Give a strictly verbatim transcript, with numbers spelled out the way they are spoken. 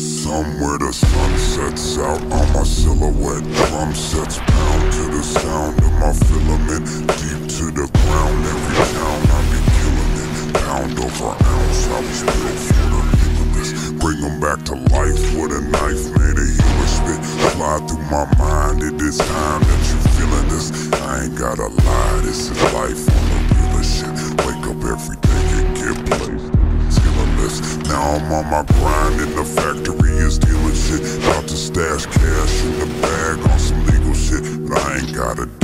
Somewhere the sun sets out on my silhouette. Drum sets pound to the sound of my filament. Deep to the ground, every town I be killing it. Pound over ounce, I was built for the humanness. Bring them back to life with a knife made of human spit. Fly through my mind, it is time that you feeling this. I ain't gotta lie, this is life on the real shit. Wake up every day and get placed. Now I'm on my grind and the factory is dealing shit. About to stash cash in the bag on some legal shit, but I ain't gotta do